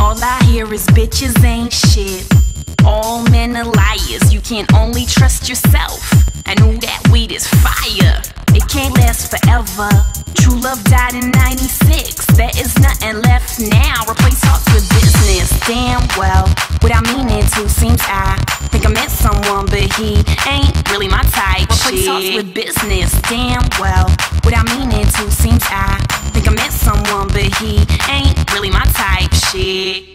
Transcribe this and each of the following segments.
All I hear is bitches ain't shit. All men are liars, you can only trust yourself. I knew that weed is fire, it can't last forever. True love died in 96, there is nothing left now. Replace hearts with business, damn well. What I mean it to seems I think I met someone, but he ain't really my type. Replace hearts with business, damn well. What I mean it to seems I think I met someone, but he ain't really my type, shit.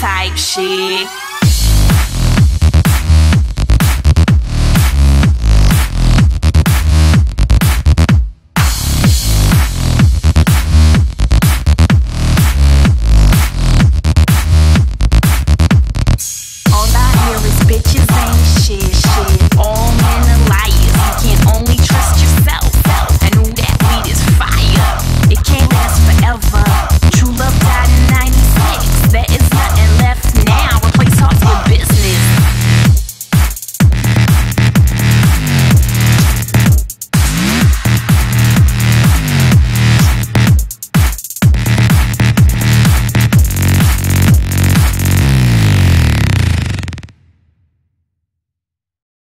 Type shit.